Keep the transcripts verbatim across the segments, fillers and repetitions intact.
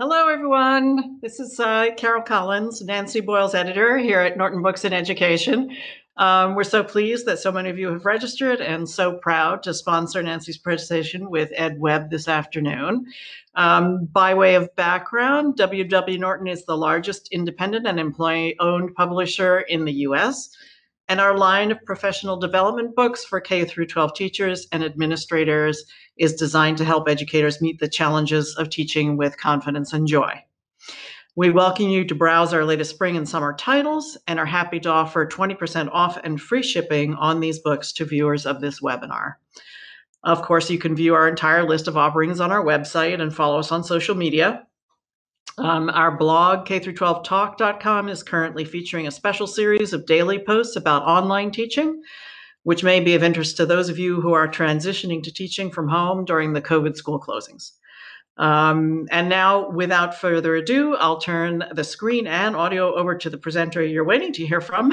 Hello, everyone. This is uh, Carol Collins, Nancy Boyle's editor here at Norton Books in Education. Um, we're so pleased that so many of you have registered and so proud to sponsor Nancy's presentation with Ed Webb this afternoon. Um, by way of background, W W Norton is the largest independent and employee-owned publisher in the U S, and our line of professional development books for K through twelve teachers and administrators is designed to help educators meet the challenges of teaching with confidence and joy. We welcome you to browse our latest spring and summer titles and are happy to offer twenty percent off and free shipping on these books to viewers of this webinar. Of course, you can view our entire list of offerings on our website and follow us on social media. Um, our blog, K twelve talk dot com, is currently featuring a special series of daily posts about online teaching, which may be of interest to those of you who are transitioning to teaching from home during the COVID school closings. Um, and now, without further ado, I'll turn the screen and audio over to the presenter you're waiting to hear from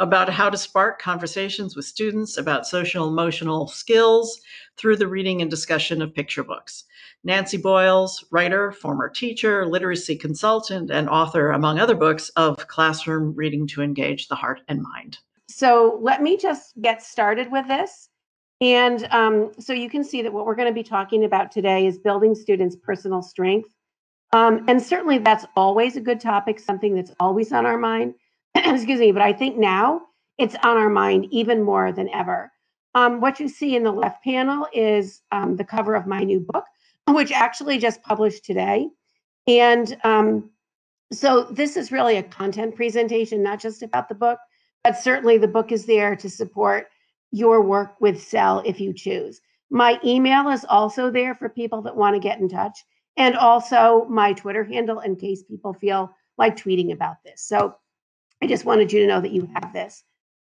about how to spark conversations with students about social and emotional skills through the reading and discussion of picture books. Nancy Boyle, writer, former teacher, literacy consultant, and author, among other books, of Classroom Reading to Engage the Heart and Mind. So let me just get started with this. And um, so you can see that what we're going to be talking about today is building students' personal strength. Um, and certainly that's always a good topic, something that's always on our mind. Excuse me, but I think now it's on our mind even more than ever. Um, what you see in the left panel is um, the cover of my new book, which actually just published today. And um, so this is really a content presentation, not just about the book, but certainly the book is there to support your work with S E L if you choose. My email is also there for people that want to get in touch, and also my Twitter handle in case people feel like tweeting about this. So I just wanted you to know that you have this.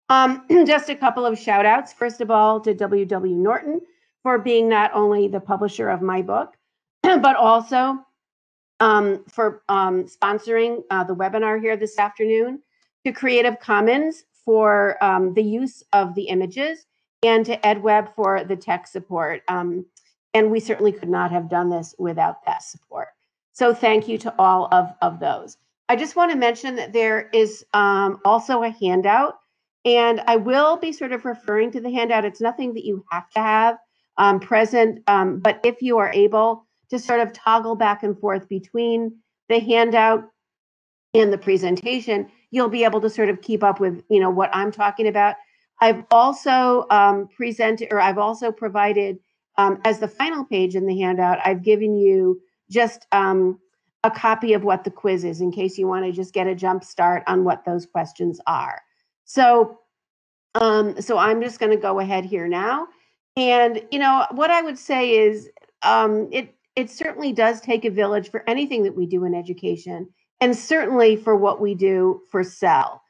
Um, just a couple of shout outs. First of all, to W W Norton for being not only the publisher of my book, but also um, for um, sponsoring uh, the webinar here this afternoon, to Creative Commons for um, the use of the images, and to EdWeb for the tech support. Um, and we certainly could not have done this without that support. So thank you to all of, of those. I just want to mention that there is um, also a handout, and I will be sort of referring to the handout. It's nothing that you have to have um, present, um, but if you are able to sort of toggle back and forth between the handout and the presentation, you'll be able to sort of keep up with, you know, what I'm talking about. I've also um, presented, or I've also provided um, as the final page in the handout, I've given you just um, a copy of what the quiz is in case you want to just get a jump start on what those questions are. So, um, so I'm just going to go ahead here now. And, you know, what I would say is um, it, it certainly does take a village for anything that we do in education, and certainly for what we do for S E L.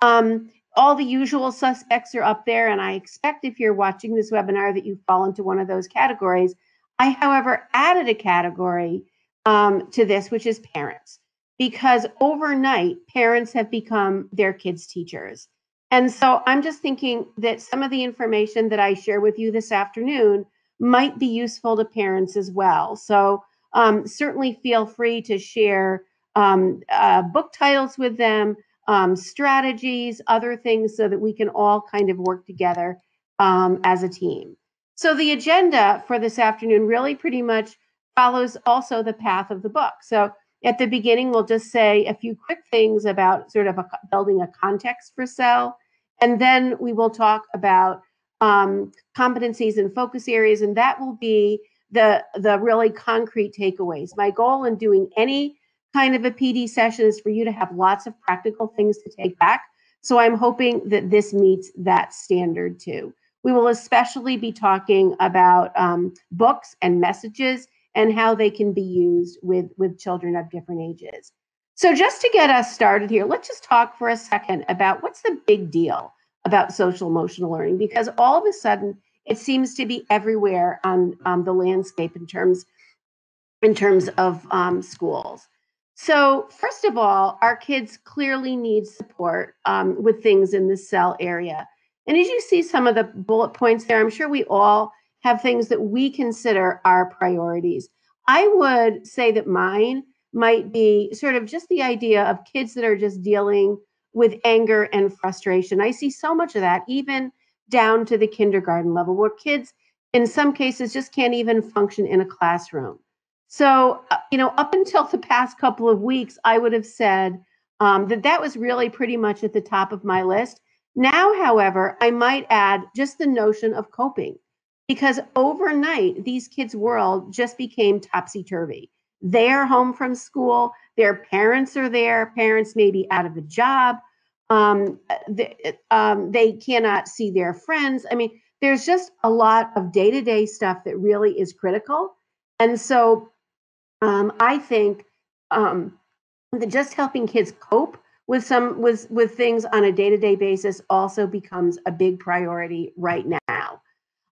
Um, all the usual suspects are up there, and I expect if you're watching this webinar that you fall into one of those categories. I, however, added a category Um, to this, which is parents, because overnight parents have become their kids' teachers. And so I'm just thinking that some of the information that I share with you this afternoon might be useful to parents as well. So um, certainly feel free to share um, uh, book titles with them, um, strategies, other things, so that we can all kind of work together um, as a team. So the agenda for this afternoon really pretty much follows also the path of the book. So at the beginning, we'll just say a few quick things about sort of a, building a context for S E L, and then we will talk about um, competencies and focus areas, and that will be the, the really concrete takeaways. My goal in doing any kind of a P D session is for you to have lots of practical things to take back, so I'm hoping that this meets that standard too. We will especially be talking about um, books and messages and how they can be used with, with children of different ages. So just to get us started here, let's just talk for a second about what's the big deal about social emotional learning, because all of a sudden it seems to be everywhere on um, the landscape in terms, in terms of um, schools. So first of all, our kids clearly need support um, with things in the S E L area. And as you see some of the bullet points there, I'm sure we all have things that we consider our priorities. I would say that mine might be sort of just the idea of kids that are just dealing with anger and frustration. I see so much of that, even down to the kindergarten level, where kids in some cases just can't even function in a classroom. So, you know, up until the past couple of weeks, I would have said um, that that was really pretty much at the top of my list. Now, however, I might add just the notion of coping, because overnight, these kids' world just became topsy-turvy. They're home from school. Their parents are there. Parents may be out of a job. Um, they, um, they cannot see their friends. I mean, there's just a lot of day-to-day stuff that really is critical. And so um, I think um, that just helping kids cope with some with, with things on a day-to-day basis also becomes a big priority right now.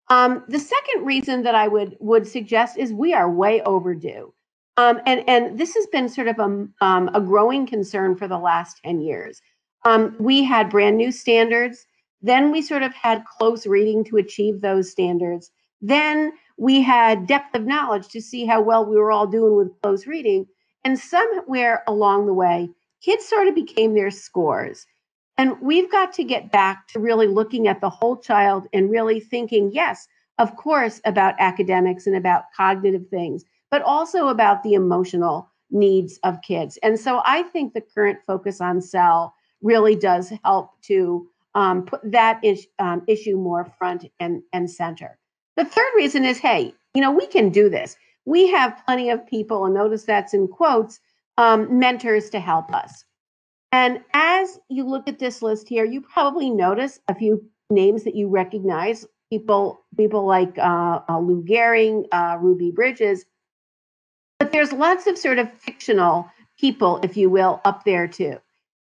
Um, the second reason that I would would suggest is we are way overdue. Um, and, and this has been sort of a, um, a growing concern for the last ten years. Um, we had brand new standards. Then we sort of had close reading to achieve those standards. Then we had depth of knowledge to see how well we were all doing with close reading. And somewhere along the way, kids sort of became their scores. And we've got to get back to really looking at the whole child and really thinking, yes, of course, about academics and about cognitive things, but also about the emotional needs of kids. And so I think the current focus on S E L really does help to um, put that is, um, issue more front and, and center. The third reason is, hey, you know, we can do this. We have plenty of people, and notice that's in quotes, um, mentors to help us. And as you look at this list here, you probably notice a few names that you recognize, people, people like uh, uh, Lou Gehrig, uh, Ruby Bridges. But there's lots of sort of fictional people, if you will, up there too.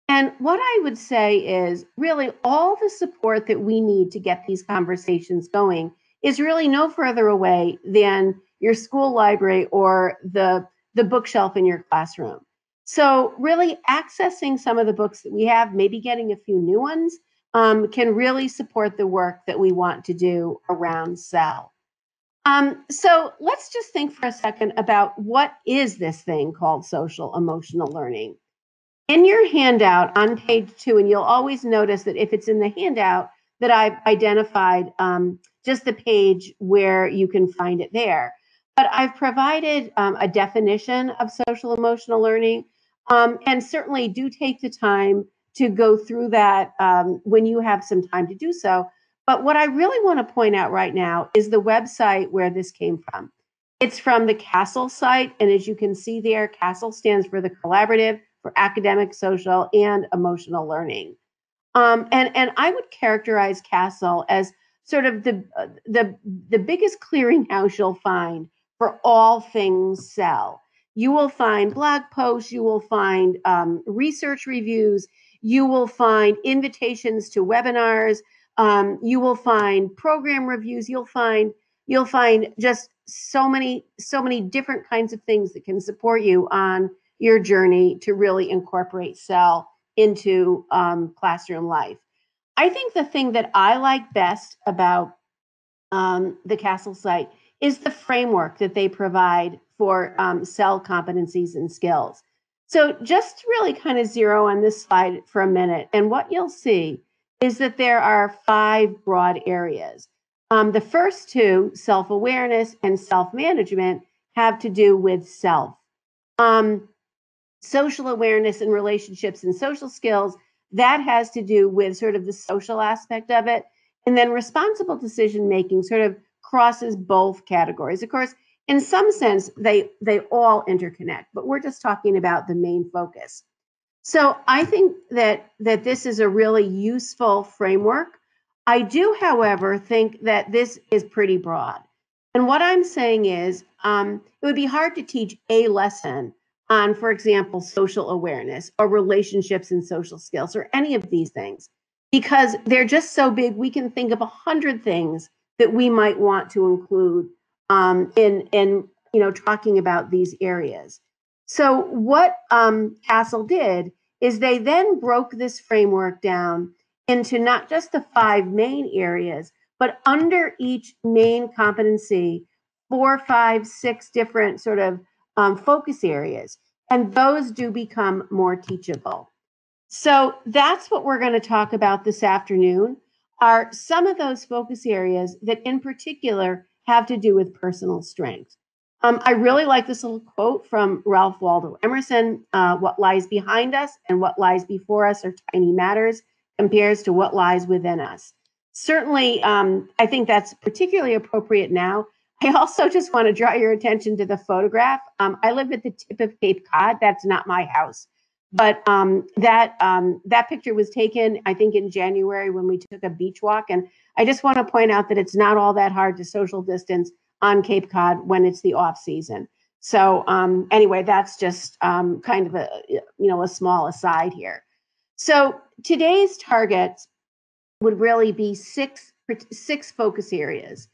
And what I would say is really all the support that we need to get these conversations going is really no further away than your school library or the, the bookshelf in your classroom. So really accessing some of the books that we have, maybe getting a few new ones, um, can really support the work that we want to do around S E L. Um, so let's just think for a second about what is this thing called social emotional learning. In your handout on page two, and you'll always notice that if it's in the handout that I've identified um, just the page where you can find it there. But I've provided um, a definition of social emotional learning, um, and certainly do take the time to go through that um, when you have some time to do so. But what I really want to point out right now is the website where this came from. It's from the CASEL site. And as you can see there, CASEL stands for the Collaborative for Academic, Social, and Emotional Learning. Um, and, and I would characterize CASEL as sort of the, uh, the, the biggest clearinghouse you'll find for all things S E L. You will find blog posts, you will find um, research reviews, you will find invitations to webinars, Um, you will find program reviews. You'll find you'll find just so many so many different kinds of things that can support you on your journey to really incorporate S E L into um, classroom life. I think the thing that I like best about um, the CASEL site is the framework that they provide for um, S E L competencies and skills. So just really kind of zero on this slide for a minute, and what you'll see is that there are five broad areas. Um, the first two, self-awareness and self-management, have to do with self. Um, social awareness and relationships and social skills, that has to do with sort of the social aspect of it. And then responsible decision-making sort of crosses both categories. Of course, in some sense, they, they all interconnect, but we're just talking about the main focus. So I think that, that this is a really useful framework. I do, however, think that this is pretty broad. And what I'm saying is um, it would be hard to teach a lesson on, for example, social awareness or relationships and social skills or any of these things, because they're just so big. We can think of a hundred things that we might want to include um, in, in you know, talking about these areas. So what um, CASEL did is they then broke this framework down into not just the five main areas, but under each main competency, four, five, six different sort of um, focus areas. And those do become more teachable. So that's what we're going to talk about this afternoon, are some of those focus areas that in particular have to do with personal strength. Um, I really like this little quote from Ralph Waldo Emerson, uh, what lies behind us and what lies before us are tiny matters compares to what lies within us. Certainly, um, I think that's particularly appropriate now. I also just want to draw your attention to the photograph. Um, I live at the tip of Cape Cod. That's not my house. But um, that um, that picture was taken, I think, in January when we took a beach walk. And I just want to point out that it's not all that hard to social distance on Cape Cod when it's the off season. So um, anyway, that's just um, kind of a, you know, a small aside here. So today's targets would really be six, six focus areas.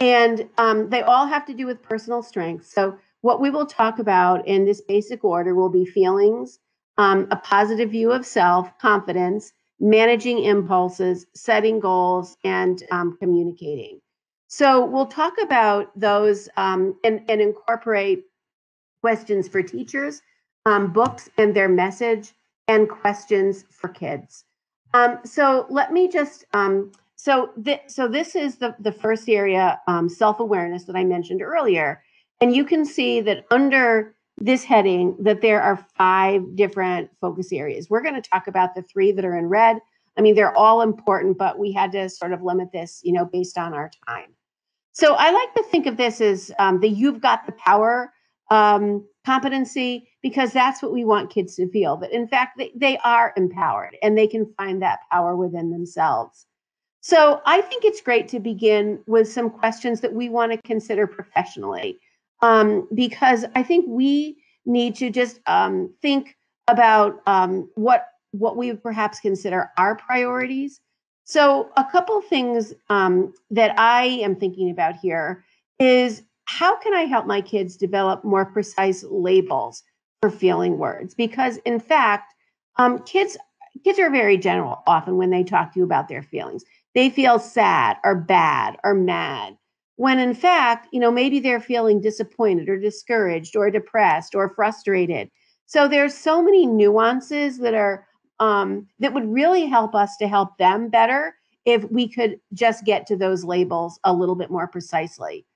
And um, they all have to do with personal strength. So what we will talk about in this basic order will be feelings, um, a positive view of self, confidence, managing impulses, setting goals, and um, communicating. So we'll talk about those um, and, and incorporate questions for teachers, um, books and their message, and questions for kids. Um, so let me just... Um, So, th- so this is the, the first area, um, self-awareness, that I mentioned earlier. And you can see that under this heading that there are five different focus areas. We're going to talk about the three that are in red. I mean, they're all important, but we had to sort of limit this, you know, based on our time. So I like to think of this as um, the you've got the power um, competency, because that's what we want kids to feel. But in fact, they, they are empowered and they can find that power within themselves. So I think it's great to begin with some questions that we want to consider professionally, um, because I think we need to just um, think about um, what what we would perhaps consider our priorities. So a couple things um, that I am thinking about here is, how can I help my kids develop more precise labels for feeling words? Because in fact, um, kids kids are very general often when they talk to you about their feelings. They feel sad or bad or mad, when in fact, you know, maybe they're feeling disappointed or discouraged or depressed or frustrated. So there's so many nuances that are um, that would really help us to help them better if we could just get to those labels a little bit more precisely.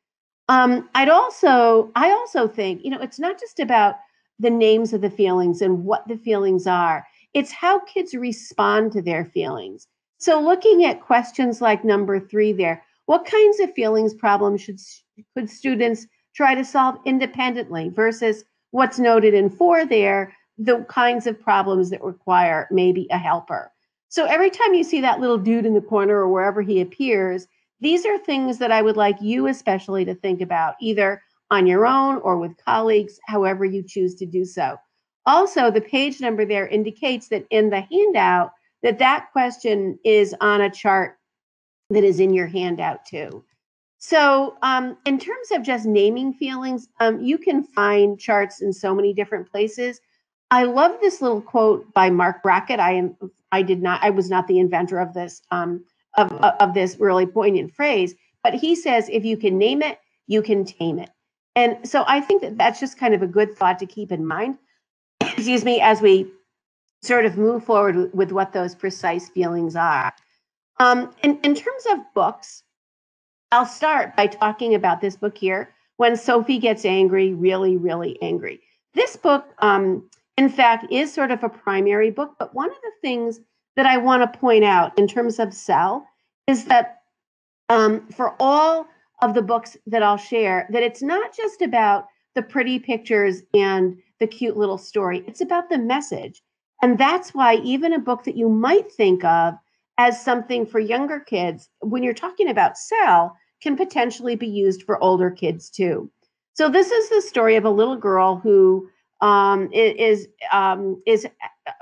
Um, I'd also, I also think, you know, it's not just about the names of the feelings and what the feelings are. It's how kids respond to their feelings. So looking at questions like number three there, what kinds of feelings problems should, could students try to solve independently versus what's noted in four there, the kinds of problems that require maybe a helper. So every time you see that little dude in the corner or wherever he appears, these are things that I would like you especially to think about, either on your own or with colleagues, however you choose to do so. Also, the page number there indicates that in the handout, that that question is on a chart that is in your handout too. So um, in terms of just naming feelings, um, you can find charts in so many different places. I love this little quote by Mark Brackett. I am, I did not, I was not the inventor of this, um, of, of this really poignant phrase, but he says, if you can name it, you can tame it. And so I think that that's just kind of a good thought to keep in mind, excuse me, as we sort of move forward with what those precise feelings are. Um, in, in terms of books, I'll start by talking about this book here, When Sophie Gets Angry, Really, Really Angry. This book, um, in fact, is sort of a primary book, but one of the things that I want to point out in terms of cell is that um, for all of the books that I'll share, that it's not just about the pretty pictures and the cute little story. It's about the message. And that's why even a book that you might think of as something for younger kids, when you're talking about cell, can potentially be used for older kids too. So this is the story of a little girl who um, is um, is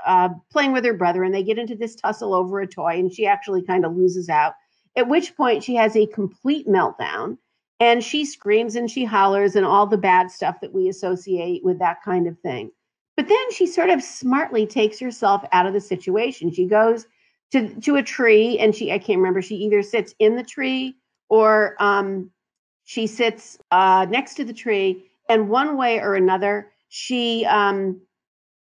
uh, playing with her brother, and they get into this tussle over a toy, and she actually kind of loses out, at which point she has a complete meltdown, and she screams and she hollers and all the bad stuff that we associate with that kind of thing. But then she sort of smartly takes herself out of the situation. She goes to, to a tree, and she, I can't remember, she either sits in the tree or um, She sits uh, next to the tree, and one way or another, she um,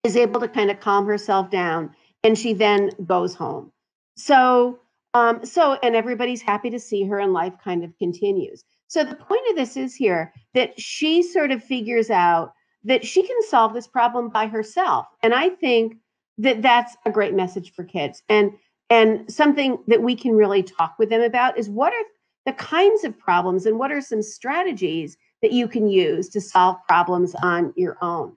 is able to kind of calm herself down, and she then goes home. So, um, so, and everybody's happy to see her, and life kind of continues. So the point of this is here that she sort of figures out that she can solve this problem by herself. And I think that that's a great message for kids. And, and something that we can really talk with them about is what are the kinds of problems and what are some strategies that you can use to solve problems on your own.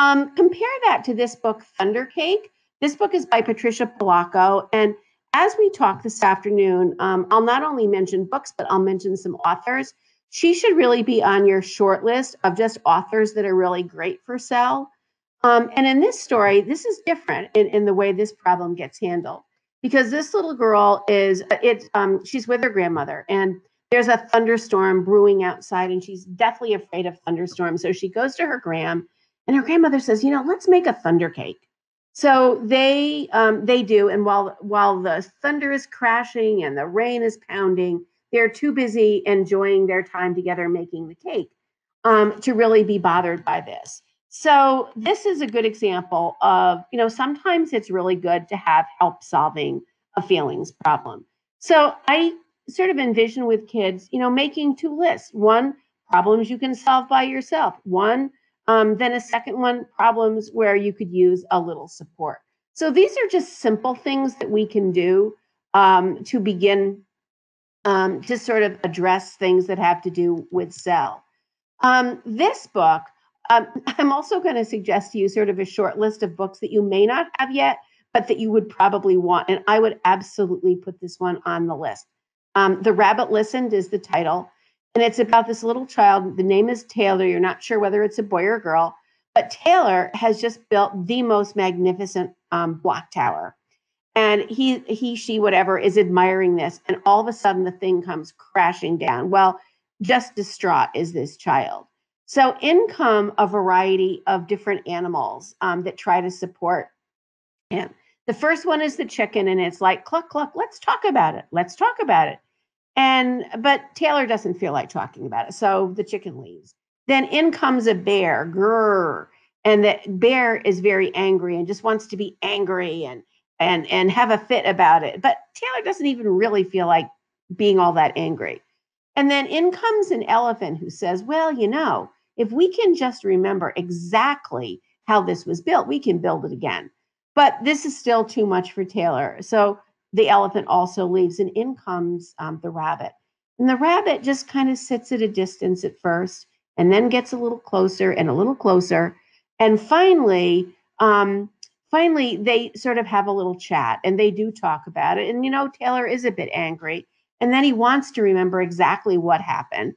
Um, compare that to this book, Thunder Cake. This book is by Patricia Polacco. And as we talk this afternoon, um, I'll not only mention books, but I'll mention some authors. She should really be on your short list of just authors that are really great for sell. Um, and in this story, this is different in, in the way this problem gets handled, because this little girl is, it, um, she's with her grandmother, and there's a thunderstorm brewing outside, and she's deathly afraid of thunderstorms. So she goes to her gram, and her grandmother says, you know, let's make a thunder cake. So they um, they do, and while while the thunder is crashing and the rain is pounding, they're too busy enjoying their time together making the cake um, to really be bothered by this. So this is a good example of, you know, sometimes it's really good to have help solving a feelings problem. So I sort of envision with kids, you know, making two lists, one, problems you can solve by yourself, one, um, then a second one, problems where you could use a little support. So these are just simple things that we can do um, to begin Um, to sort of address things that have to do with sell. Um, this book, um, I'm also going to suggest to you sort of a short list of books that you may not have yet, but that you would probably want. And I would absolutely put this one on the list. Um, The Rabbit Listened is the title. And it's about this little child. The name is Taylor. You're not sure whether it's a boy or a girl. But Taylor has just built the most magnificent um, block tower. And he, he, she, whatever, is admiring this. And all of a sudden, the thing comes crashing down. Well, just distraught is this child. So in come a variety of different animals um, that try to support him. The first one is the chicken, and it's like, cluck, cluck, let's talk about it. Let's talk about it. And but Taylor doesn't feel like talking about it, so the chicken leaves. Then in comes a bear, grrr. And the bear is very angry and just wants to be angry and and and have a fit about it. But Taylor doesn't even really feel like being all that angry. And then in comes an elephant who says, well, you know, if we can just remember exactly how this was built, we can build it again. But this is still too much for Taylor. So the elephant also leaves, and in comes um, the rabbit. And the rabbit just kind of sits at a distance at first, and then gets a little closer and a little closer. And finally, um, Finally, they sort of have a little chat, and they do talk about it. And, you know, Taylor is a bit angry, and then he wants to remember exactly what happened.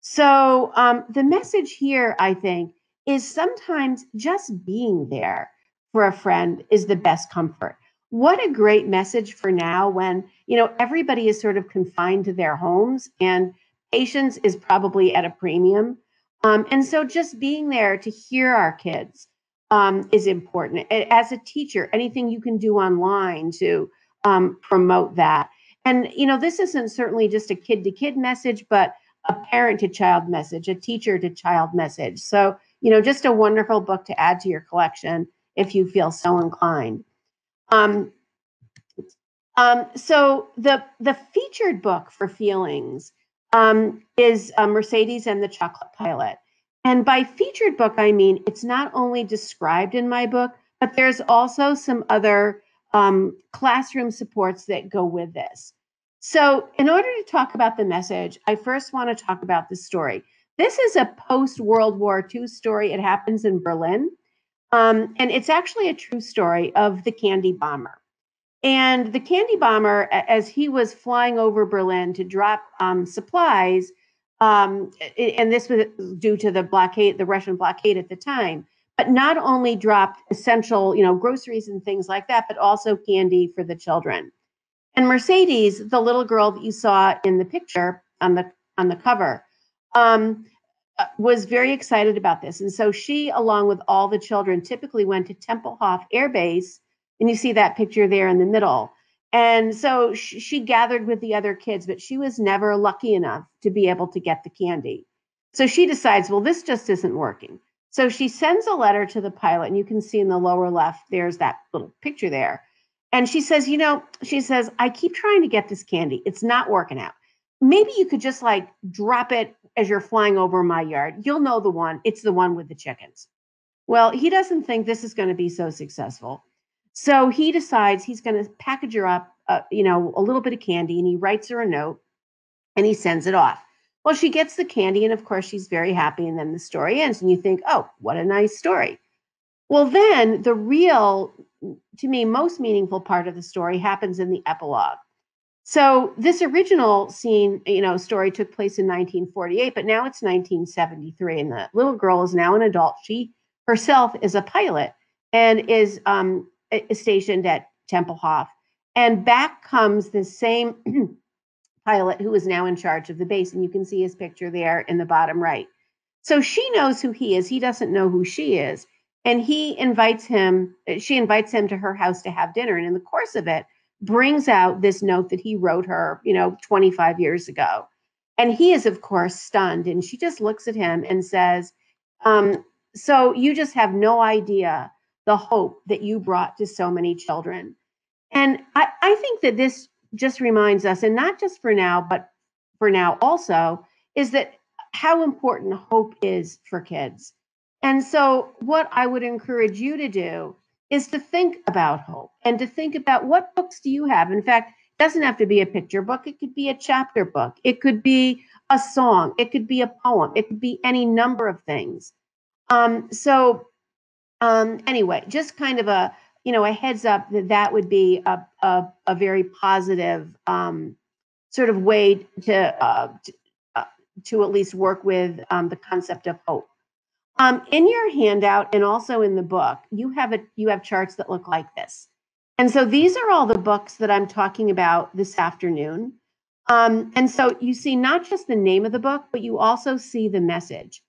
So um, the message here, I think, is sometimes just being there for a friend is the best comfort. What a great message for now when, you know, everybody is sort of confined to their homes, and patience is probably at a premium. Um, and so just being there to hear our kids Um, is important. As a teacher, anything you can do online to um, promote that. And, you know, this isn't certainly just a kid to kid message, but a parent to child message, a teacher to child message. So, you know, just a wonderful book to add to your collection if you feel so inclined. Um, um, so the, the featured book for feelings um, is uh, Mercedes and the Chocolate Pilot. And by featured book, I mean, it's not only described in my book, but there's also some other um, classroom supports that go with this. So in order to talk about the message, I first want to talk about the story. This is a post-World War Two story. It happens in Berlin. Um, and it's actually a true story of the candy bomber. And the candy bomber, as he was flying over Berlin to drop um, supplies, Um, and this was due to the blockade, the Russian blockade at the time, but not only dropped essential, you know, groceries and things like that, but also candy for the children. And Mercedes, the little girl that you saw in the picture on the on the cover, um, was very excited about this. And so she, along with all the children, typically went to Tempelhof Air Base. And you see that picture there in the middle. And so sh- she gathered with the other kids, but she was never lucky enough to be able to get the candy. So she decides, well, this just isn't working. So she sends a letter to the pilot, and you can see in the lower left, there's that little picture there. And she says, you know, she says, I keep trying to get this candy. It's not working out. Maybe you could just like drop it as you're flying over my yard. You'll know the one. It's the one with the chickens. Well, he doesn't think this is going to be so successful. So he decides he's going to package her up, uh, you know, a little bit of candy, and he writes her a note and he sends it off. Well, she gets the candy, and of course, she's very happy. And then the story ends, and you think, oh, what a nice story. Well, then the real, to me, most meaningful part of the story happens in the epilogue. So this original scene, you know, story took place in nineteen forty-eight, but now it's nineteen seventy-three, and the little girl is now an adult. She herself is a pilot and is um, stationed at Tempelhof. And back comes this same pilot who is now in charge of the base. And you can see his picture there in the bottom right. So she knows who he is. He doesn't know who she is. And he invites him, she invites him to her house to have dinner. And in the course of it, brings out this note that he wrote her, you know, twenty-five years ago. And he is, of course, stunned. And she just looks at him and says, um, so you just have no idea the hope that you brought to so many children. And I, I think that this just reminds us, and not just for now, but for now also, is that how important hope is for kids. And so what I would encourage you to do is to think about hope and to think about what books do you have. In fact, it doesn't have to be a picture book. It could be a chapter book. It could be a song. It could be a poem. It could be any number of things. Um, so um, anyway, just kind of a, you know, a heads up that that would be a, a, a very positive um, sort of way to, uh, to, uh, to at least work with um, the concept of hope. Um, in your handout and also in the book, you have a, you have charts that look like this. And so these are all the books that I'm talking about this afternoon. Um, and so you see not just the name of the book, but you also see the message.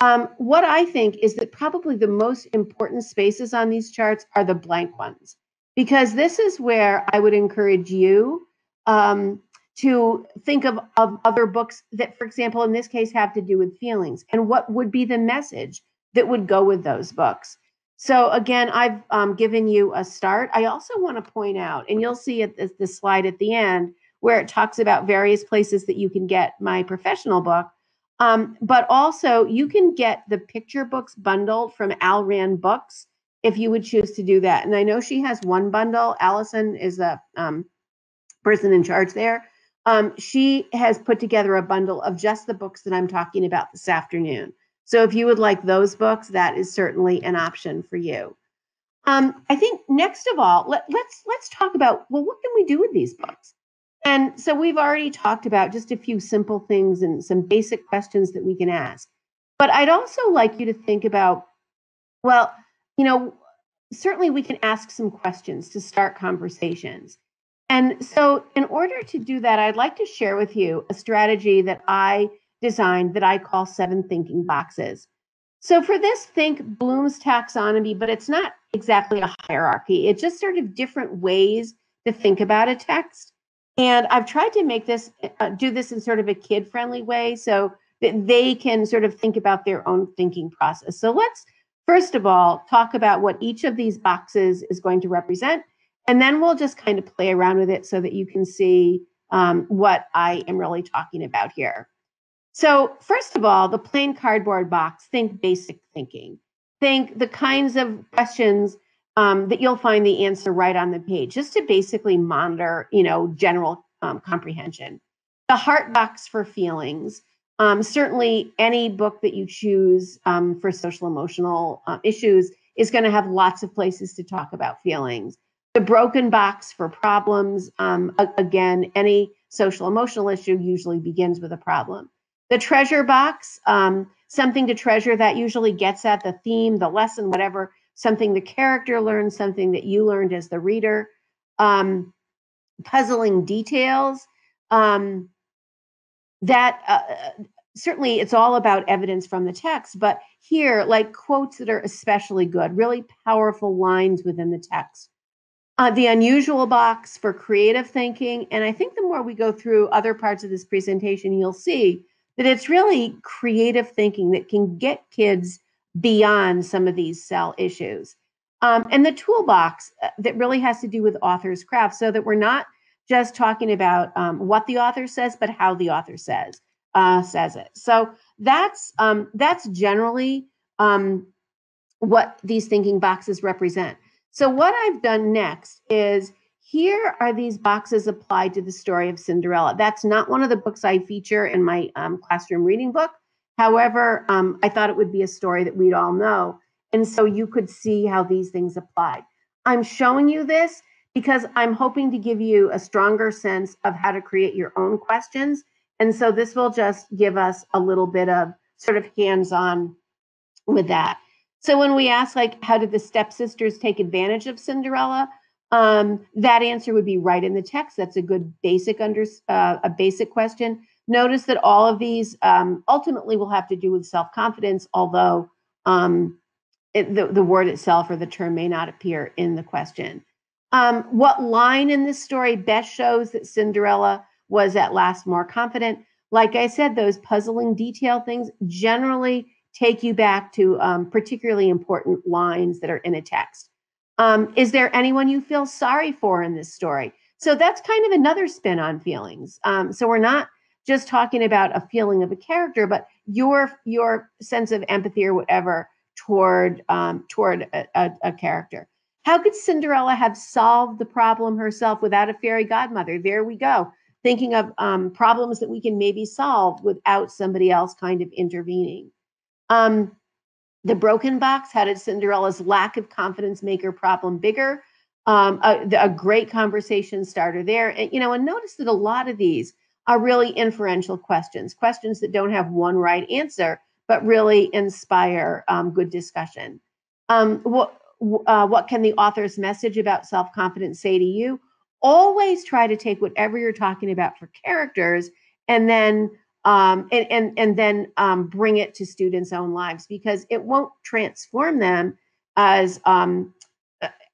Um, what I think is that probably the most important spaces on these charts are the blank ones, because this is where I would encourage you um, to think of, of other books that, for example, in this case, have to do with feelings and what would be the message that would go with those books. So again, I've um, given you a start. I also want to point out, and you'll see at the, the slide at the end where it talks about various places that you can get my professional book. Um, but also you can get the picture books bundled from Alran Books if you would choose to do that. And I know she has one bundle. Allison is the um, person in charge there. Um, she has put together a bundle of just the books that I'm talking about this afternoon. So if you would like those books, that is certainly an option for you. Um, I think next of all, let, let's let's talk about, well, what can we do with these books? And so we've already talked about just a few simple things and some basic questions that we can ask. But I'd also like you to think about, well, you know, certainly we can ask some questions to start conversations. And so in order to do that, I'd like to share with you a strategy that I designed that I call seven thinking boxes. So for this, think Bloom's taxonomy, but it's not exactly a hierarchy. It's just sort of different ways to think about a text. And I've tried to make this, uh, do this in sort of a kid-friendly way so that they can sort of think about their own thinking process. So let's, first of all, talk about what each of these boxes is going to represent, and then we'll just kind of play around with it so that you can see um, what I am really talking about here. So first of all, the plain cardboard box, think basic thinking. Think the kinds of questions Um, that you'll find the answer right on the page, just to basically monitor, you know, general um, comprehension. The heart box for feelings, um, certainly any book that you choose um, for social emotional uh, issues is going to have lots of places to talk about feelings. The broken box for problems, um, a- again, any social emotional issue usually begins with a problem. The treasure box, um, something to treasure that usually gets at the theme, the lesson, whatever. Something the character learned, something that you learned as the reader, um, puzzling details. Um, that uh, certainly it's all about evidence from the text, but here, like quotes that are especially good, really powerful lines within the text. Uh, the unusual box for creative thinking. And I think the more we go through other parts of this presentation, you'll see that it's really creative thinking that can get kids beyond some of these cell issues. Um, and the toolbox that really has to do with author's craft, so that we're not just talking about um, what the author says, but how the author says uh, says it. So that's um, that's generally um, what these thinking boxes represent. So what I've done next is, here are these boxes applied to the story of Cinderella. That's not one of the books I feature in my um, classroom reading book. However, um, I thought it would be a story that we'd all know. And so you could see how these things applied. I'm showing you this because I'm hoping to give you a stronger sense of how to create your own questions. And so this will just give us a little bit of sort of hands-on with that. So when we ask, like, how did the stepsisters take advantage of Cinderella? Um, that answer would be right in the text. That's a good basic under uh, a basic question. Notice that all of these um, ultimately will have to do with self-confidence, although um, it, the, the word itself or the term may not appear in the question. Um, what line in this story best shows that Cinderella was at last more confident? Like I said, those puzzling detail things generally take you back to um, particularly important lines that are in a text. Um, is there anyone you feel sorry for in this story? So that's kind of another spin on feelings. Um, so we're not just talking about a feeling of a character, but your your sense of empathy or whatever toward um, toward a, a, a character. How could Cinderella have solved the problem herself without a fairy godmother? There we go. Thinking of um, problems that we can maybe solve without somebody else kind of intervening. Um, the broken box, how did Cinderella's lack of confidence make her problem bigger? Um, a, a great conversation starter there. And, you know, and notice that a lot of these are really inferential questions, questions that don't have one right answer, but really inspire um, good discussion. Um, what, uh, what can the author's message about self-confidence say to you? Always try to take whatever you're talking about for characters and then Um, and, and, and then um, bring it to students' own lives, because it won't transform them as um,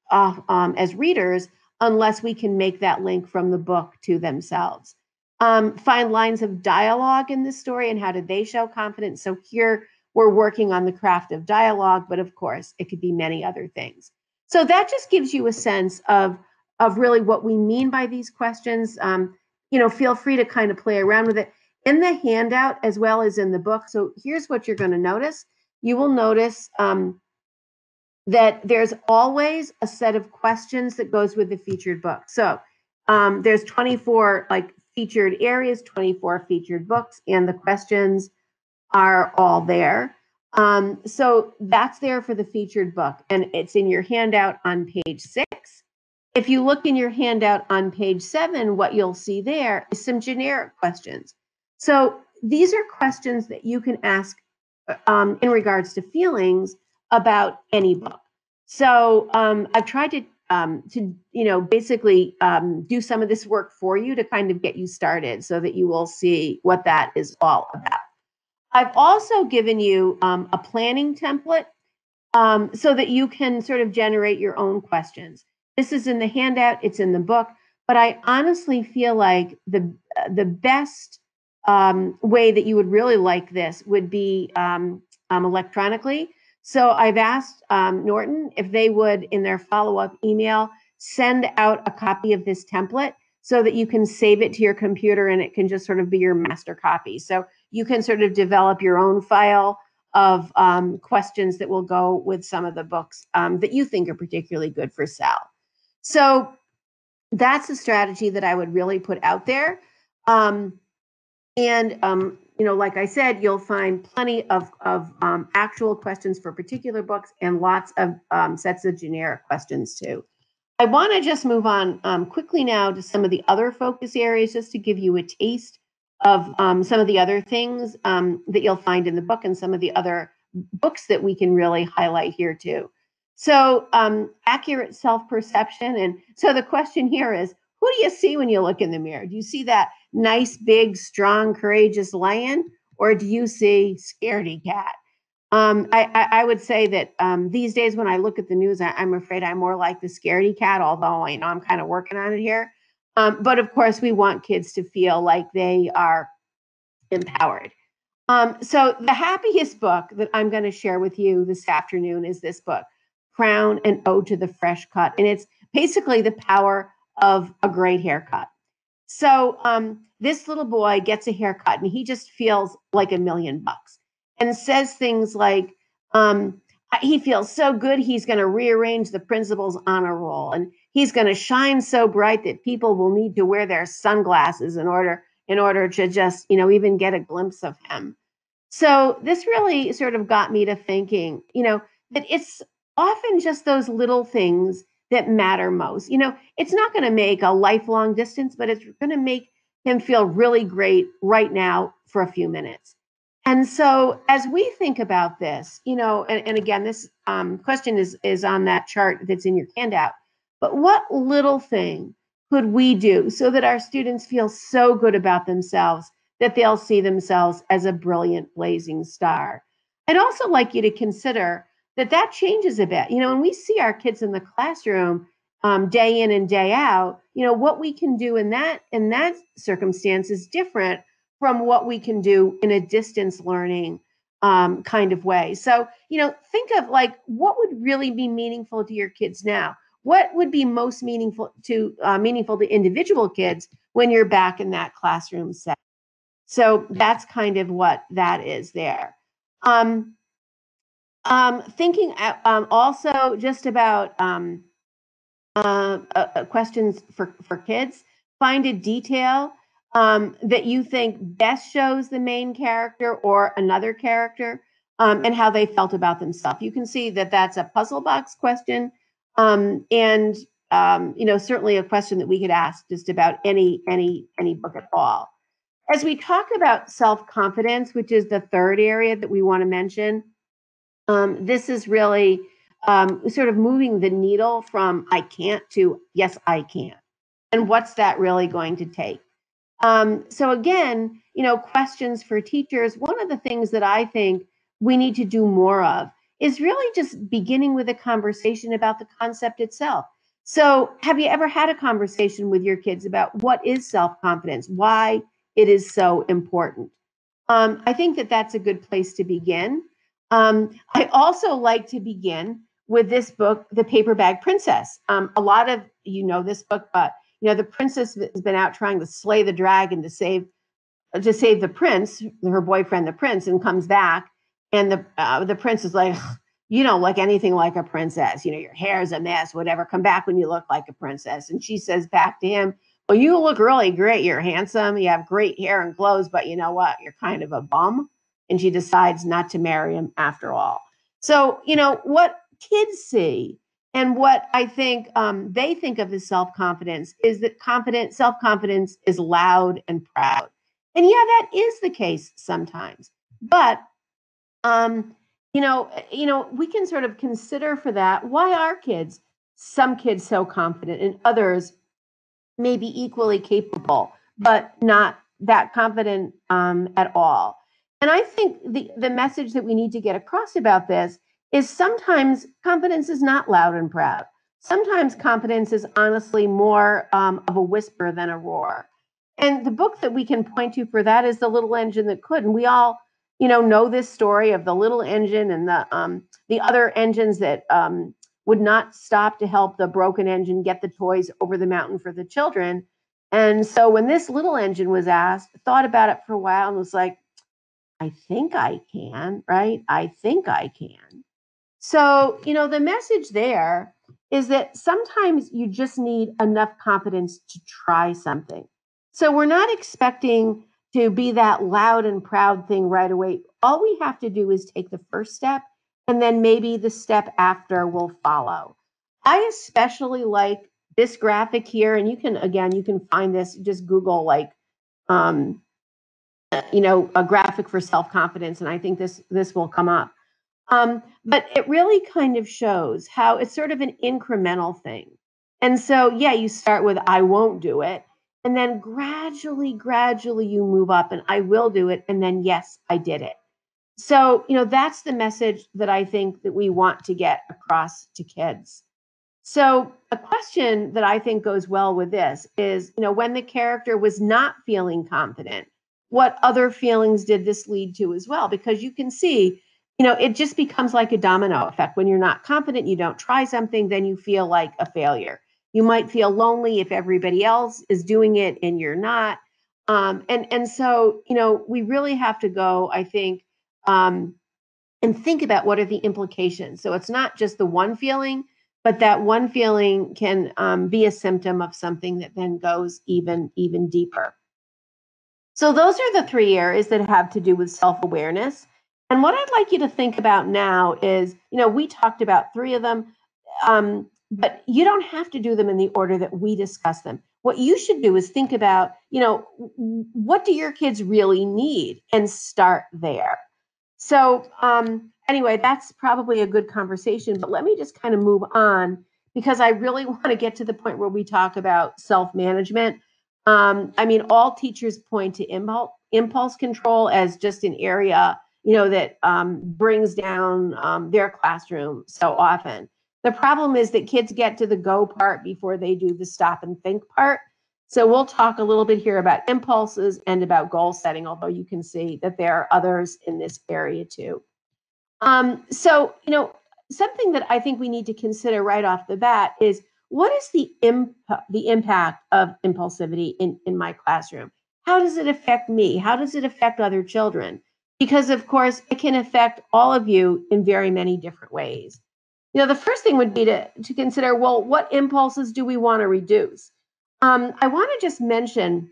uh, um, as readers unless we can make that link from the book to themselves. Um, find lines of dialogue in this story and how do they show confidence. So here we're working on the craft of dialogue, but of course it could be many other things. So that just gives you a sense of, of really what we mean by these questions. Um, you know, feel free to kind of play around with it. In the handout, as well as in the book, so here's what you're going to notice. You will notice um, that there's always a set of questions that goes with the featured book. So um, there's twenty-four like featured areas, twenty-four featured books, and the questions are all there. Um, so that's there for the featured book, and it's in your handout on page six. If you look in your handout on page seven, what you'll see there is some generic questions. So these are questions that you can ask um, in regards to feelings about any book. So um, I've tried to, um, to you know, basically um, do some of this work for you to kind of get you started so that you will see what that is all about. I've also given you um, a planning template um, so that you can sort of generate your own questions. This is in the handout, it's in the book, but I honestly feel like the, the best Um, way that you would really like this would be um, um, electronically. So I've asked um, Norton if they would, in their follow-up email, send out a copy of this template so that you can save it to your computer and it can just sort of be your master copy. So you can sort of develop your own file of um, questions that will go with some of the books um, that you think are particularly good for Sal. So that's a strategy that I would really put out there. Um, And, um, you know, like I said, you'll find plenty of, of um, actual questions for particular books and lots of um, sets of generic questions, too. I want to just move on um, quickly now to some of the other focus areas, just to give you a taste of um, some of the other things um, that you'll find in the book and some of the other books that we can really highlight here, too. So um, accurate self-perception. And so the question here is, who do you see when you look in the mirror? Do you see that nice, big, strong, courageous lion, or do you see scaredy cat? Um, I, I would say that um, these days when I look at the news, I, I'm afraid I'm more like the scaredy cat, although I know I'm kind of working on it here. Um, but of course, we want kids to feel like they are empowered. Um, so the happiest book that I'm going to share with you this afternoon is this book, Crown: An Ode to the Fresh Cut. And it's basically the power of a great haircut. So um, this little boy gets a haircut and he just feels like a million bucks. And says things like, um, he feels so good, he's going to rearrange the principal's honor roll. And he's going to shine so bright that people will need to wear their sunglasses in order in order to just, you know, even get a glimpse of him. So this really sort of got me to thinking, you know, that it's often just those little things that matter most. You know, it's not going to make a lifelong distance, but it's going to make him feel really great right now for a few minutes. And so as we think about this, you know, and, and again, this um, question is, is on that chart that's in your handout, but what little thing could we do so that our students feel so good about themselves that they'll see themselves as a brilliant blazing star? I'd also like you to consider that that changes a bit. You know, when we see our kids in the classroom um, day in and day out, you know, what we can do in that, in that circumstance is different from what we can do in a distance learning um, kind of way. So, you know, think of like, what would really be meaningful to your kids now? What would be most meaningful to uh, meaningful to individual kids when you're back in that classroom setting? So that's kind of what that is there. Um, um, thinking um, also just about um, uh, uh, questions for, for kids, find a detail Um, that you think best shows the main character or another character um, and how they felt about themselves. You can see that that's a puzzle box question. Um, and, um, you know, certainly a question that we could ask just about any, any, any book at all. As we talk about self-confidence, which is the third area that we want to mention, um, this is really um, sort of moving the needle from I can't to yes, I can. And what's that really going to take? Um, so again, you know, questions for teachers. One of the things that I think we need to do more of is really just beginning with a conversation about the concept itself. So have you ever had a conversation with your kids about what is self-confidence, why it is so important? Um, I think that that's a good place to begin. Um, I also like to begin with this book, The Paper Bag Princess. Um, a lot of you know this book, but you know, the princess has been out trying to slay the dragon to save, to save the prince, her boyfriend, the prince, and comes back. And the uh, the prince is like, you don't look anything like a princess. You know, your hair's a mess, whatever. Come back when you look like a princess. And she says back to him, well, you look really great. You're handsome. You have great hair and clothes, but you know what? You're kind of a bum. And she decides not to marry him after all. So, you know, what kids see and what I think um, they think of as self-confidence is that confident, self-confidence is loud and proud. And yeah, that is the case sometimes. But, um, you know, you know, we can sort of consider for that, why are kids, some kids so confident and others may be equally capable, but not that confident um, at all? And I think the, the message that we need to get across about this is sometimes confidence is not loud and proud. Sometimes confidence is honestly more um, of a whisper than a roar. And the book that we can point to for that is The Little Engine That Could. And we all, you know, know this story of the little engine and the um, the other engines that um, would not stop to help the broken engine get the toys over the mountain for the children. And so when this little engine was asked, thought about it for a while and was like, I think I can, right? I think I can. So, you know, the message there is that sometimes you just need enough confidence to try something. So we're not expecting to be that loud and proud thing right away. All we have to do is take the first step, and then maybe the step after will follow. I especially like this graphic here. And you can, again, you can find this, just Google like, um, you know, a graphic for self-confidence. And I think this, this will come up. Um, but it really kind of shows how it's sort of an incremental thing. And so, yeah, you start with, I won't do it. And then gradually, gradually you move up and I will do it. And then, yes, I did it. So, you know, that's the message that I think that we want to get across to kids. So a question that I think goes well with this is, you know, when the character was not feeling confident, what other feelings did this lead to as well? Because you can see, you know, it just becomes like a domino effect. When you're not confident, you don't try something, then you feel like a failure. You might feel lonely if everybody else is doing it and you're not. Um, and, and so, you know, we really have to go, I think, um, and think about what are the implications. So it's not just the one feeling, but that one feeling can um, be a symptom of something that then goes even, even deeper. So those are the three areas that have to do with self-awareness. And what I'd like you to think about now is, you know, we talked about three of them, um, but you don't have to do them in the order that we discuss them. What you should do is think about, you know, what do your kids really need, and start there. So um, anyway, that's probably a good conversation, but let me just kind of move on, because I really want to get to the point where we talk about self-management. Um, I mean, all teachers point to impulse, impulse control as just an area, you know, that um, brings down um, their classroom so often. The problem is that kids get to the go part before they do the stop and think part. So we'll talk a little bit here about impulses and about goal setting, although you can see that there are others in this area too. Um, so, you know, something that I think we need to consider right off the bat is, what is the, imp the impact of impulsivity in, in my classroom? How does it affect me? How does it affect other children? Because, of course, it can affect all of you in very many different ways. You know, the first thing would be to, to consider, well, what impulses do we want to reduce? Um, I want to just mention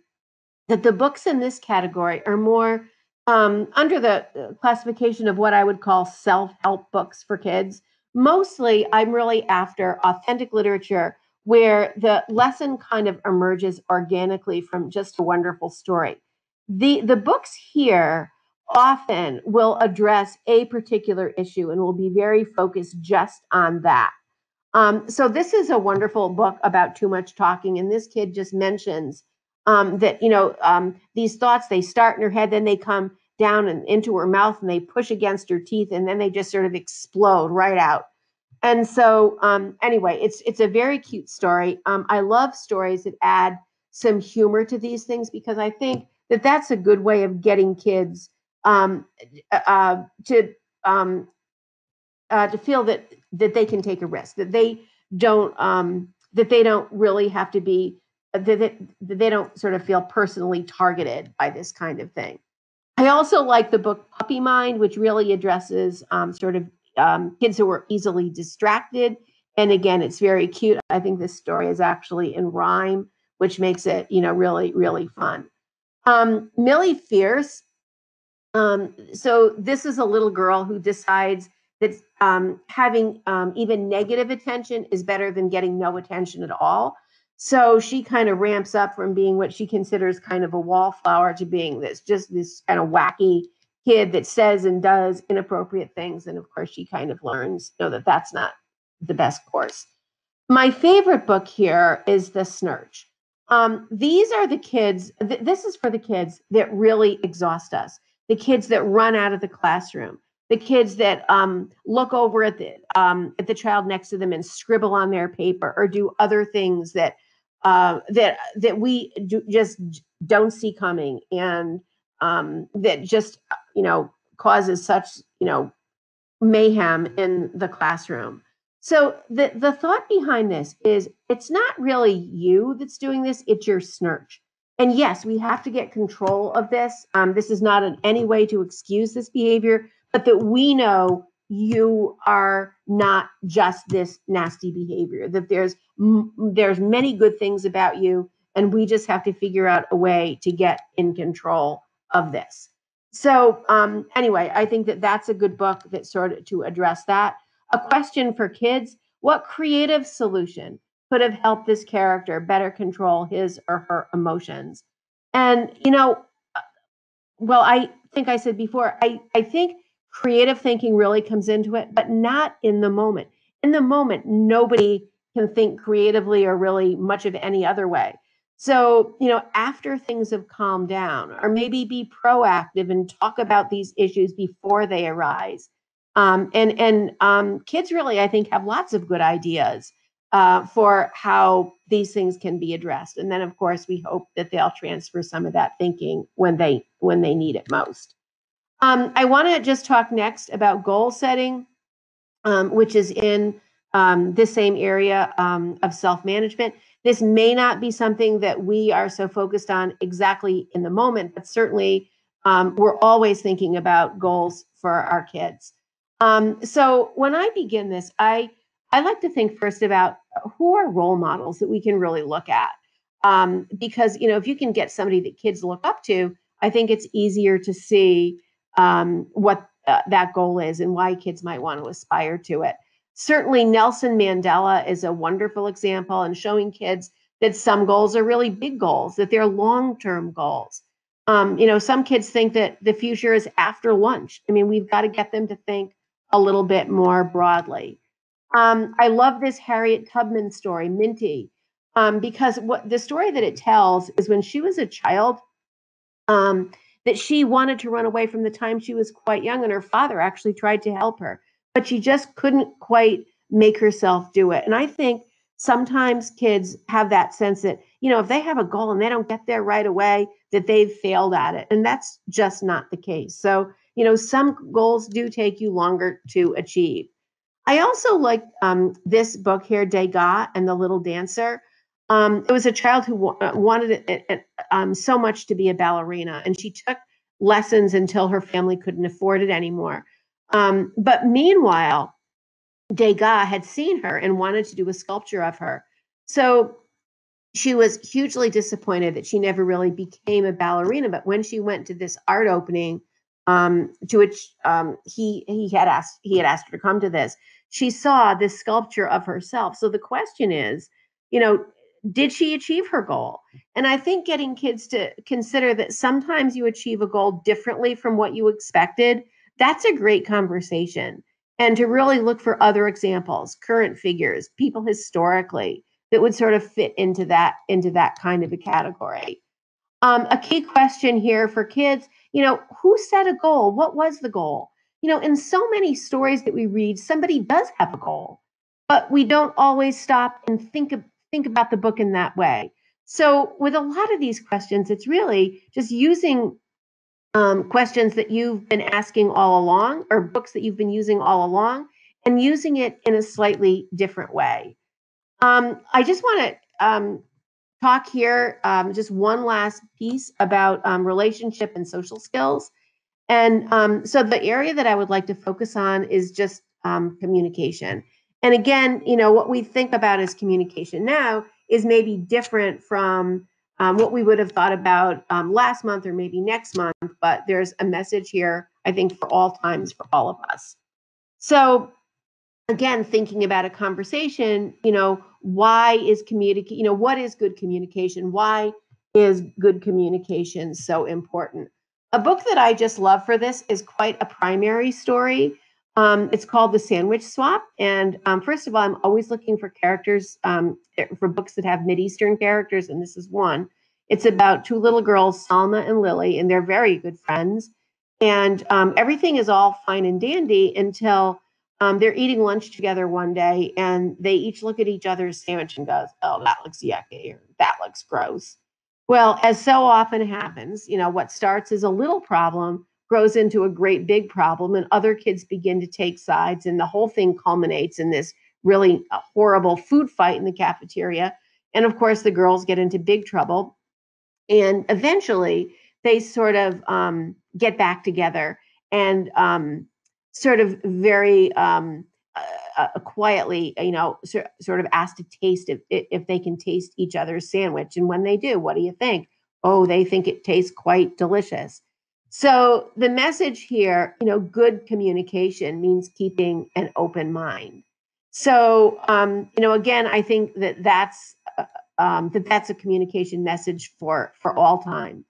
that the books in this category are more um, under the classification of what I would call self-help books for kids. Mostly, I'm really after authentic literature where the lesson kind of emerges organically from just a wonderful story. The, the books here often will address a particular issue and will be very focused just on that. Um, so this is a wonderful book about too much talking. And this kid just mentions um, that, you know, um, these thoughts, they start in her head, then they come down and into her mouth and they push against her teeth, and then they just sort of explode right out. And so um, anyway, it's, it's a very cute story. Um, I love stories that add some humor to these things, because I think that that's a good way of getting kids Um, uh, to um, uh, to feel that that they can take a risk, that they don't um, that they don't really have to be that, that, that they don't sort of feel personally targeted by this kind of thing. I also like the book Puppy Mind, which really addresses um, sort of um, kids who are easily distracted. And again, it's very cute. I think this story is actually in rhyme, which makes it, you know, really, really fun. Um, Millie Fierce. Um, so this is a little girl who decides that um, having um, even negative attention is better than getting no attention at all. So she kind of ramps up from being what she considers kind of a wallflower to being this just this kind of wacky kid that says and does inappropriate things. And of course, she kind of learns, you know, that that's not the best course. My favorite book here is The Snurch. Um, these are the kids. Th this is for the kids that really exhaust us. The kids that run out of the classroom, the kids that um, look over at the, um, at the child next to them and scribble on their paper or do other things that uh, that that we do, just don't see coming, and um, that just, you know, causes such, you know, mayhem in the classroom. So the the thought behind this is, it's not really you that's doing this; it's your snurch. And yes, we have to get control of this. Um, this is not in any way to excuse this behavior, but that we know you are not just this nasty behavior, that there's, m there's many good things about you, and we just have to figure out a way to get in control of this. So um, anyway, I think that that's a good book that sort of to address that. A question for kids: what creative solution could have helped this character better control his or her emotions? And, you know, well, I think I said before, I, I think creative thinking really comes into it, but not in the moment. In the moment, nobody can think creatively or really much of any other way. So, you know, after things have calmed down, or maybe be proactive and talk about these issues before they arise. Um, and and um, kids really, I think, have lots of good ideas uh, for how these things can be addressed. And then, of course, we hope that they'll transfer some of that thinking when they when they need it most. Um, I want to just talk next about goal setting, um, which is in um, this same area um, of self-management. This may not be something that we are so focused on exactly in the moment, but certainly um, we're always thinking about goals for our kids. Um, so when I begin this, I, I like to think first about who are role models that we can really look at. Um, because, you know, if you can get somebody that kids look up to, I think it's easier to see um, what uh, that goal is and why kids might want to aspire to it. Certainly, Nelson Mandela is a wonderful example in showing kids that some goals are really big goals, that they're long-term goals. Um, you know, some kids think that the future is after lunch. I mean, we've got to get them to think a little bit more broadly. Um, I love this Harriet Tubman story, Minty, um, because what the story that it tells is when she was a child, um, that she wanted to run away from the time she was quite young, and her father actually tried to help her. But she just couldn't quite make herself do it. And I think sometimes kids have that sense that, you know, if they have a goal and they don't get there right away, that they've failed at it. And that's just not the case. So, you know, some goals do take you longer to achieve. I also like um, this book here, Degas and the Little Dancer. Um, it was a child who wa wanted it, it, um, so much to be a ballerina, and she took lessons until her family couldn't afford it anymore. Um, but meanwhile, Degas had seen her and wanted to do a sculpture of her. So she was hugely disappointed that she never really became a ballerina. But when she went to this art opening, um, to which um, he he had asked he had asked her to come to this, she saw this sculpture of herself. So the question is, you know, did she achieve her goal? And I think getting kids to consider that sometimes you achieve a goal differently from what you expected. That's a great conversation, and to really look for other examples, current figures, people historically that would sort of fit into that into that kind of a category. Um, a key question here for kids, you know, who set a goal? What was the goal? You know, in so many stories that we read, somebody does have a goal, but we don't always stop and think of, think about the book in that way. So with a lot of these questions, it's really just using Um, questions that you've been asking all along, or books that you've been using all along, and using it in a slightly different way. Um, I just want to um, talk here, um, just one last piece about um, relationship and social skills. And um, so the area that I would like to focus on is just um, communication. And again, you know, what we think about as communication now is maybe different from Um, what we would have thought about um, last month or maybe next month, but there's a message here, I think, for all times, for all of us. So again, thinking about a conversation, you know, why is communication, you know, what is good communication? Why is good communication so important? A book that I just love for this is quite a primary story. Um, it's called The Sandwich Swap. And um, first of all, I'm always looking for characters, um, for books that have Mideastern characters, and this is one. It's about two little girls, Salma and Lily, and they're very good friends. And um, everything is all fine and dandy until um, they're eating lunch together one day, and they each look at each other's sandwich and goes, oh, that looks yucky, or that looks gross. Well, as so often happens, you know, what starts as a little problem grows into a great big problem, and other kids begin to take sides, and the whole thing culminates in this really horrible food fight in the cafeteria. And of course, the girls get into big trouble, and eventually they sort of um, get back together and um, sort of very um, uh, uh, quietly, you know, so, sort of ask to taste if, if they can taste each other's sandwich. And when they do, what do you think? Oh, they think it tastes quite delicious. So the message here, you know, good communication means keeping an open mind. So, um, you know, again, I think that that's, uh, um, that that's a communication message for, for all time.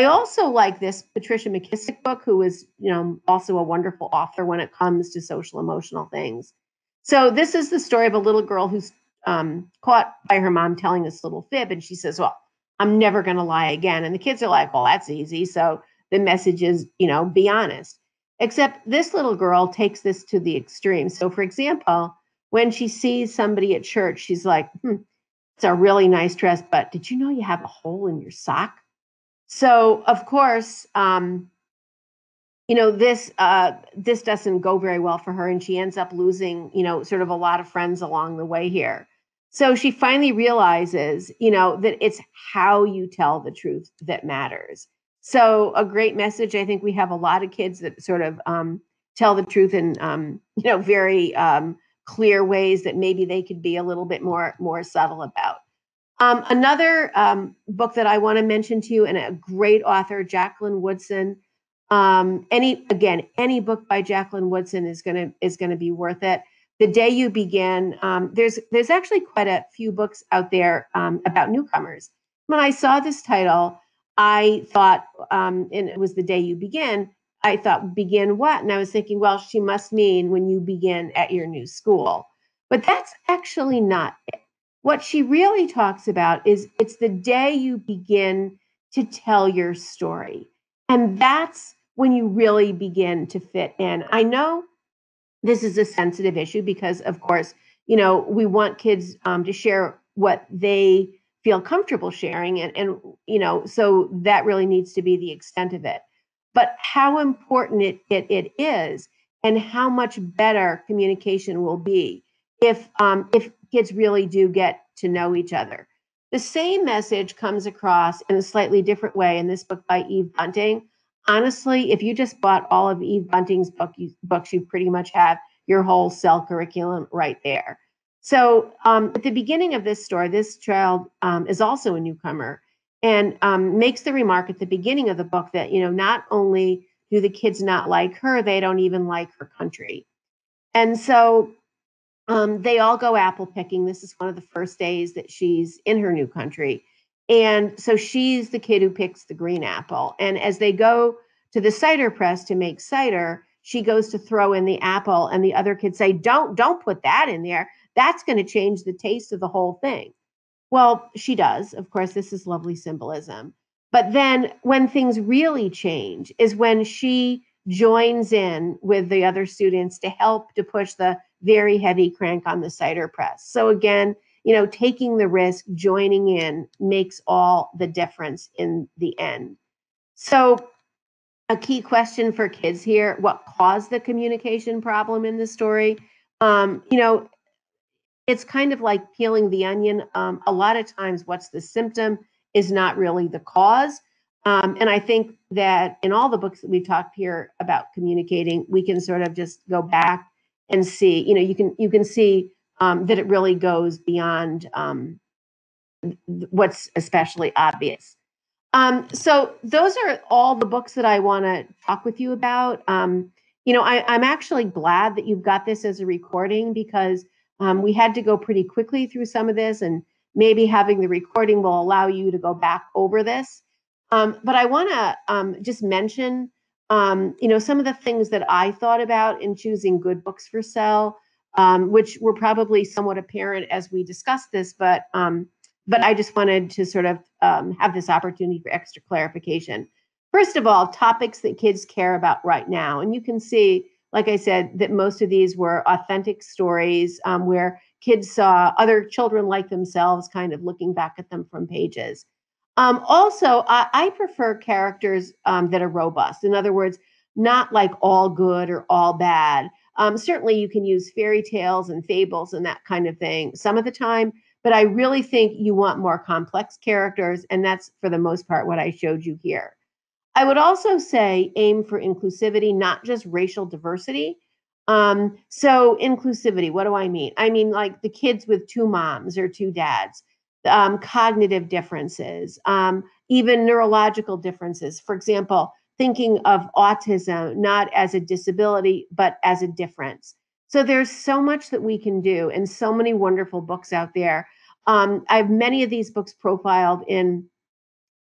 I also like this Patricia McKissick book, who is, you know, also a wonderful author when it comes to social emotional things. So this is the story of a little girl who's um, caught by her mom telling this little fib, and she says, well, I'm never going to lie again. And the kids are like, well, that's easy. So the message is, you know, be honest. Except this little girl takes this to the extreme. So for example, when she sees somebody at church, she's like, hmm, it's a really nice dress, but did you know you have a hole in your sock? So of course, um, you know, this uh, this doesn't go very well for her. And she ends up losing, you know, sort of a lot of friends along the way here. So she finally realizes, you know, that it's how you tell the truth that matters. So a great message. I think we have a lot of kids that sort of um, tell the truth in, um, you know, very um, clear ways that maybe they could be a little bit more, more subtle about. Um, another um, book that I want to mention to you, and a great author, Jacqueline Woodson. Um, any again, any book by Jacqueline Woodson is gonna is gonna be worth it. The Day You Begin. Um, there's there's actually quite a few books out there um, about newcomers. When I saw this title, I thought, um, and it was The Day You Begin, I thought, begin what? And I was thinking, well, she must mean when you begin at your new school. But that's actually not it. What she really talks about is it's the day you begin to tell your story. And that's when you really begin to fit in. I know this is a sensitive issue because, of course, you know, we want kids um, to share what they feel comfortable sharing. And, and, you know, so that really needs to be the extent of it. But how important it, it, it is, and how much better communication will be if um, if kids really do get to know each other. The same message comes across in a slightly different way in this book by Eve Bunting. Honestly, if you just bought all of Eve Bunting's book, you, books, you pretty much have your whole cell curriculum right there. So um, at the beginning of this story, this child um, is also a newcomer, and um, makes the remark at the beginning of the book that, you know, not only do the kids not like her, they don't even like her country. And so um, they all go apple picking. This is one of the first days that she's in her new country. And so she's the kid who picks the green apple. And as they go to the cider press to make cider, she goes to throw in the apple, and the other kids say, don't, don't put that in there. That's going to change the taste of the whole thing. Well, she does. Of course, this is lovely symbolism. But then when things really change is when she joins in with the other students to help to push the very heavy crank on the cider press. So again, you know, taking the risk, joining in makes all the difference in the end. So a key question for kids here, what caused the communication problem in the story? Um, you know, it's kind of like peeling the onion. Um, a lot of times what's the symptom is not really the cause. Um, and I think that in all the books that we've talked here about communicating, we can sort of just go back and see, you know, you can, you can see um, that it really goes beyond um, what's especially obvious. Um, so those are all the books that I want to talk with you about. Um, you know, I, I'm actually glad that you've got this as a recording, because Um, we had to go pretty quickly through some of this, and maybe having the recording will allow you to go back over this. Um, but I want to um, just mention, um, you know, some of the things that I thought about in choosing good books for sale, um, which were probably somewhat apparent as we discussed this, but um, but I just wanted to sort of um, have this opportunity for extra clarification. First of all, topics that kids care about right now, and you can see, like I said, that most of these were authentic stories um, where kids saw other children like themselves kind of looking back at them from pages. Um, also, I, I prefer characters um, that are robust. In other words, not like all good or all bad. Um, certainly, you can use fairy tales and fables and that kind of thing some of the time, but I really think you want more complex characters, and that's for the most part what I showed you here. I would also say aim for inclusivity, not just racial diversity. Um, so inclusivity, what do I mean? I mean, like the kids with two moms or two dads, um, cognitive differences, um, even neurological differences. For example, thinking of autism not as a disability, but as a difference. So there's so much that we can do, and so many wonderful books out there. Um, I have many of these books profiled in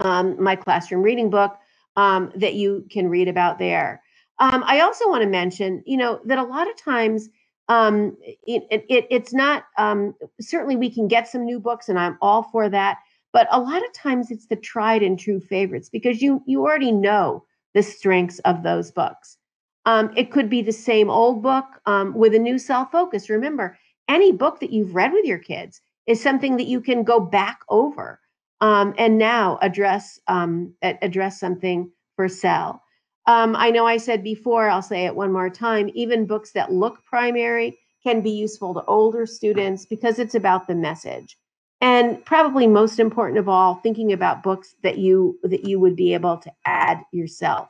um, my classroom reading book, Um, that you can read about there. Um, I also want to mention, you know, that a lot of times um, it, it, it's not, um, certainly we can get some new books, and I'm all for that, But a lot of times it's the tried and true favorites because you you already know the strengths of those books. Um, it could be the same old book um, with a new self-focus. Remember, any book that you've read with your kids is something that you can go back over um, and now address um, address something for Sal. Um, I know I said before, I'll say it one more time, even books that look primary can be useful to older students because it's about the message. And probably most important of all, thinking about books that you that you would be able to add yourself.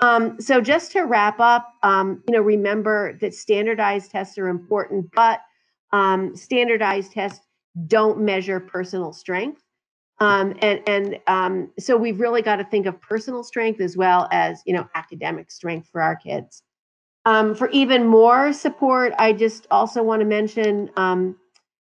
Um, so just to wrap up, um, you know, remember that standardized tests are important, but um, standardized tests don't measure personal strength. Um, and and um, so we've really got to think of personal strength as well as, you know, academic strength for our kids. Um, for even more support, I just also want to mention um,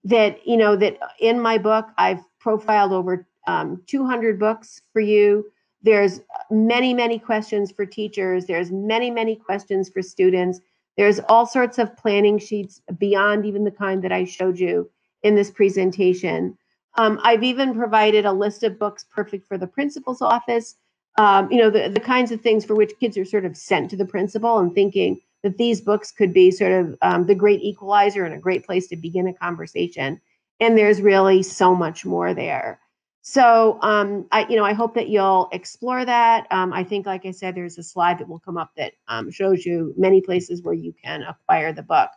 that, you know, that in my book, I've profiled over um, two hundred books for you. There's many, many questions for teachers. There's many, many questions for students. There's all sorts of planning sheets beyond even the kind that I showed you in this presentation. Um, I've even provided a list of books perfect for the principal's office, um, you know, the, the kinds of things for which kids are sort of sent to the principal and thinking that these books could be sort of um, the great equalizer and a great place to begin a conversation. And there's really so much more there. So, um, I, you know, I hope that you'll explore that. Um, I think, like I said, there's a slide that will come up that um, shows you many places where you can acquire the book.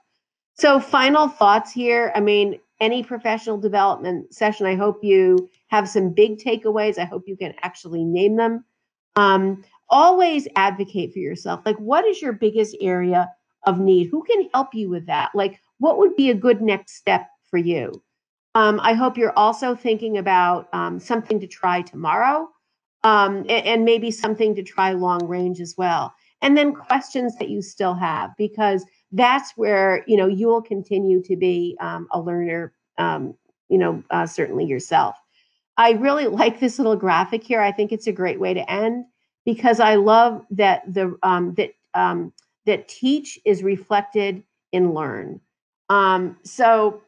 So final thoughts here. I mean, any professional development session, I hope you have some big takeaways. I hope you can actually name them. Um, always advocate for yourself. Like, what is your biggest area of need? Who can help you with that? Like, what would be a good next step for you? Um, I hope you're also thinking about um, something to try tomorrow um, and, and maybe something to try long range as well. And then questions that you still have, because that's where, you know, you will continue to be um, a learner, um, you know, uh, certainly yourself. I really like this little graphic here. I think it's a great way to end because I love that the um, that um, that teach is reflected in learn. Um, so.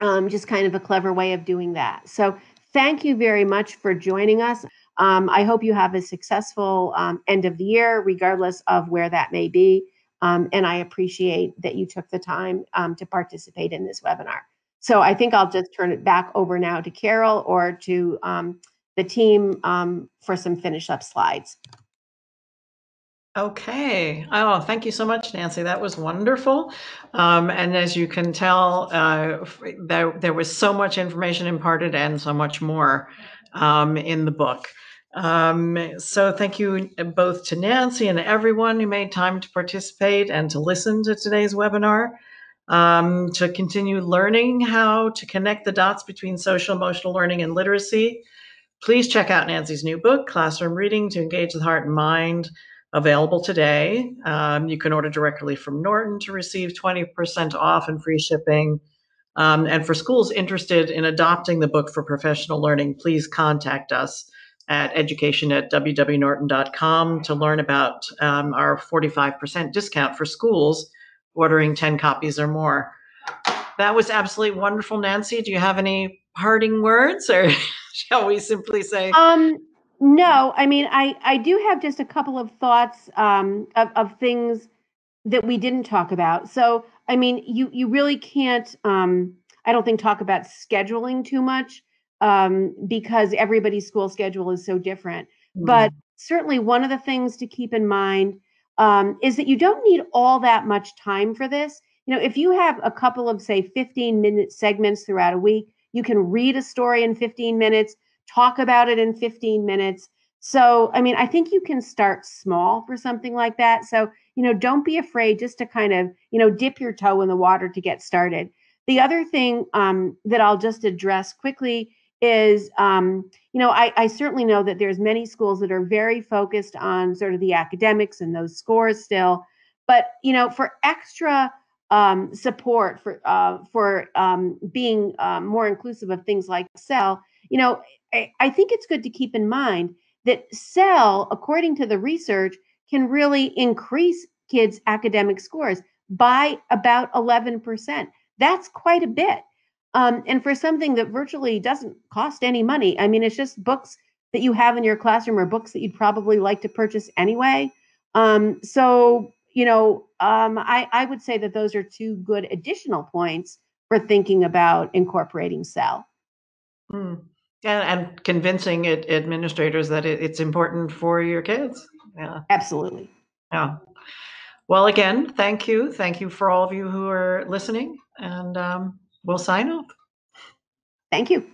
Um, just kind of a clever way of doing that. So thank you very much for joining us. Um, I hope you have a successful um, end of the year, regardless of where that may be. Um, and I appreciate that you took the time um, to participate in this webinar. So I think I'll just turn it back over now to Carol or to um, the team um, for some finish up slides. Okay. Oh, thank you so much, Nancy. That was wonderful. Um, and as you can tell, uh, there, there was so much information imparted and so much more um, in the book. Um, so thank you both to Nancy and everyone who made time to participate and to listen to today's webinar, um, to continue learning how to connect the dots between social emotional learning and literacy. Please check out Nancy's new book, Classroom Reading to Engage the Heart and Mind, available today. Um, you can order directly from Norton to receive twenty percent off and free shipping. Um, and for schools interested in adopting the book for professional learning, please contact us at education at w w norton dot com to learn about um, our forty-five percent discount for schools ordering ten copies or more. That was absolutely wonderful, Nancy. Do you have any parting words, or shall we simply say? Um No, I mean, I, I do have just a couple of thoughts um, of, of things that we didn't talk about. So, I mean, you, you really can't, um, I don't think, talk about scheduling too much um, because everybody's school schedule is so different. Mm-hmm. But certainly one of the things to keep in mind um, is that you don't need all that much time for this. You know, if you have a couple of, say, fifteen minute segments throughout a week, you can read a story in fifteen minutes. Talk about it in fifteen minutes. So, I mean, I think you can start small for something like that. So, you know, don't be afraid just to kind of, you know, dip your toe in the water to get started. The other thing um, that I'll just address quickly is, um, you know, I, I certainly know that there's many schools that are very focused on sort of the academics and those scores still. But, you know, for extra um, support for uh, for um, being uh, more inclusive of things like Excel, you know, I think it's good to keep in mind that S E L, according to the research, can really increase kids' academic scores by about eleven percent. That's quite a bit. Um, and for something that virtually doesn't cost any money. I mean, it's just books that you have in your classroom or books that you'd probably like to purchase anyway. Um, so, you know, um, I, I would say that those are two good additional points for thinking about incorporating S E L. Mm. And, and convincing it, administrators that it, it's important for your kids. Yeah, absolutely. Yeah. Well, again, thank you. Thank you for all of you who are listening, and um, we'll sign up. Thank you.